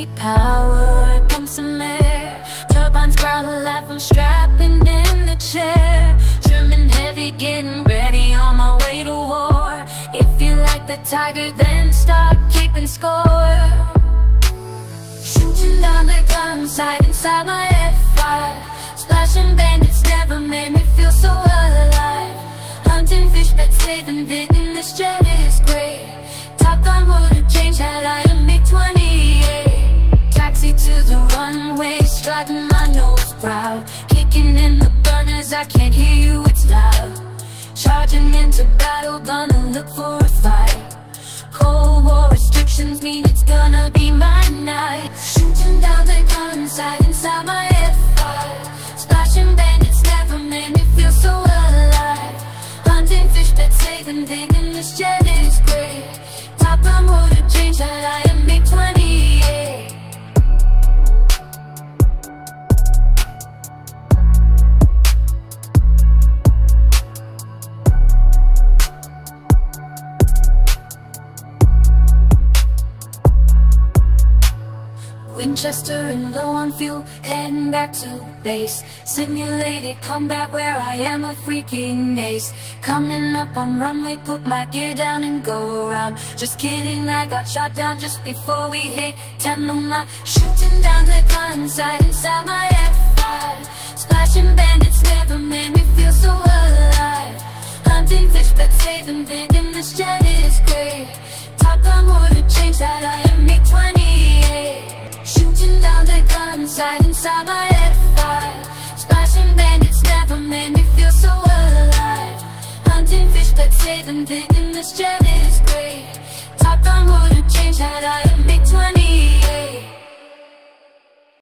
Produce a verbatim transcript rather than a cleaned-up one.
me power, pump some air. Turbines growl alive, I'm strapping in the chair. German heavy, getting ready on my way to war. If you like the tiger, then start keeping score. Shooting down the gun sight inside my F five. Splashing bandits never made me feel so alive. Hunting fish that save and bitten, this jet is great. Top Gun would have changed had I a MiG twenty-eight. Taxi to the runway, sliding my nose proud. Kicking in the burners, I can't hear you, it's loud. Charging into battle, gonna look for a fight. Cold War restrictions mean it's gonna be my night. Shooting down the gun sight inside my F five. Splashing bandits never made me feel so alive. Hunting fish that save and digging, this jet is great. Top Gun would have changed had I a MiG twenty-eight. Winchester and low on fuel, heading back to base. Simulated combat where I am a freaking ace. Coming up on runway, put my gear down and go around. Just kidding, I got shot down just before we hit ten oh nine. Shooting down the gun sight inside my F five. Splashing bandits never made me feel so alive. Hunting fish but saving victim, this jet is great. Top Gun would've changed that I am MiG twenty-eight. Shooting down the gun sight inside my F five. Splashing bandits never made me feel so alive. Hunting fish but saving victim, this jet is great. Top Gun would've changed had I